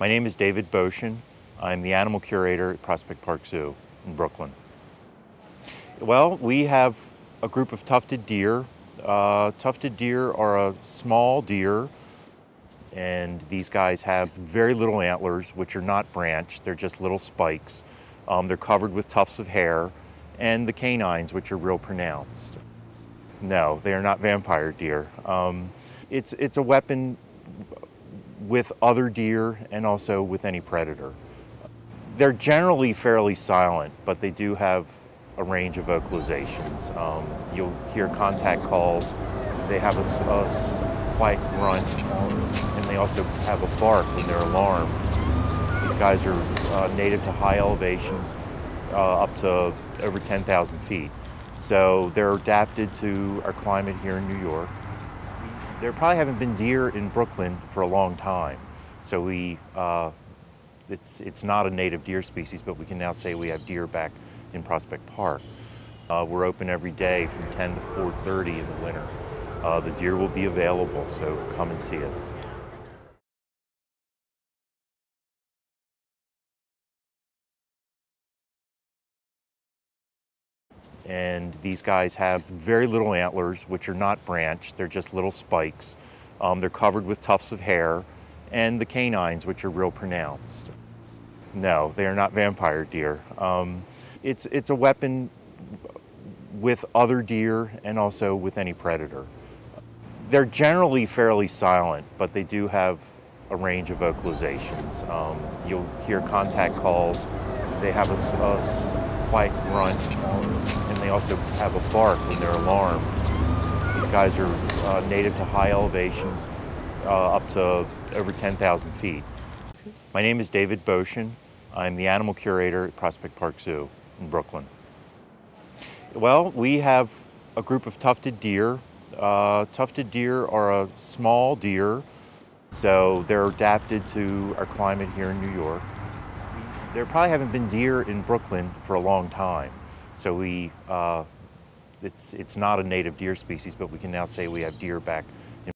My name is David Boshin. I'm the animal curator at Prospect Park Zoo in Brooklyn. Well, we have a group of tufted deer. Tufted deer are a small deer, and these guys have very little antlers, which are not branched. They're just little spikes. They're covered with tufts of hair, and the canines, which are real pronounced. No, they are not vampire deer. It's a weapon with other deer and also with any predator. They're generally fairly silent, but they do have a range of vocalizations. You'll hear contact calls. They have a quiet grunt, and they also have a bark when they're alarmed. These guys are native to high elevations, up to over 10,000 feet. So they're adapted to our climate here in New York. There probably haven't been deer in Brooklyn for a long time. So it's not a native deer species, but we can now say we have deer back in Prospect Park. We're open every day from 10 to 4:30 in the winter. The deer will be available, so come and see us. And these guys have very little antlers, which are not branched. They're just little spikes. They're covered with tufts of hair, and the canines, which are real pronounced. No, they are not vampire deer. It's a weapon with other deer and also with any predator. They're generally fairly silent, but they do have a range of vocalizations. You'll hear contact calls. They have a quiet grunt, and they also have a bark when they're alarmed. These guys are native to high elevations, up to over 10,000 feet. My name is David Boshin. I'm the animal curator at Prospect Park Zoo in Brooklyn. Well, we have a group of tufted deer. Tufted deer are a small deer, so they're adapted to our climate here in New York. There probably haven't been deer in Brooklyn for a long time. So it's not a native deer species, but we can now say we have deer back